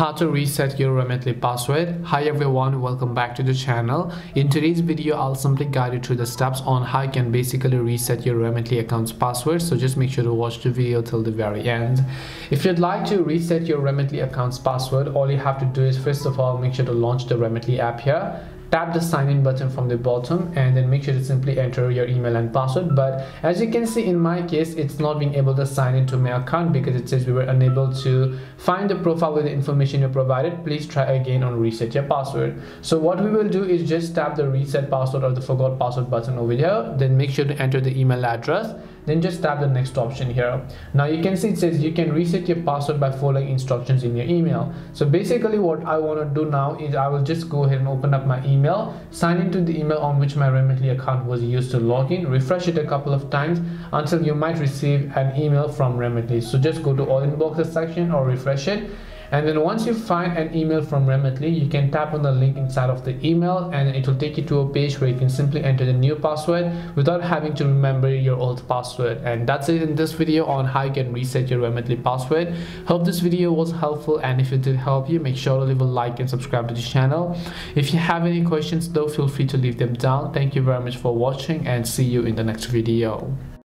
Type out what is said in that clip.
how to reset your Remitly password. Hi everyone, welcome back to the channel. In today's video, I'll simply guide you through the steps on how you can basically reset your Remitly account's password. So just make sure to watch the video till the very end. If you'd like to reset your Remitly account's password, all you have to do is first of all, make sure to launch the Remitly app here. Tap the sign in button from the bottom and then make sure to simply enter your email and password. But as you can see, in my case, it's not being able to sign into my account because it says we were unable to find the profile with the information you provided. Please try again on reset your password. So what we will do is just tap the reset password or the forgot password button over here. Then make sure to enter the email address. Then just tap the next option here. Now you can see it says you can reset your password by following instructions in your email. So basically what I want to do now is I will just go ahead and open up my email, sign into the email on which my Remitly account was used to log in, refresh it a couple of times until you might receive an email from Remitly. So just go to all inboxes section or refresh it. And then once you find an email from Remitly, you can tap on the link inside of the email and it will take you to a page where you can simply enter the new password without having to remember your old password. And that's it in this video on how you can reset your Remitly password. Hope this video was helpful, and if it did help you, make sure to leave a like and subscribe to the channel. If you have any questions though, feel free to leave them down. Thank you very much for watching and see you in the next video.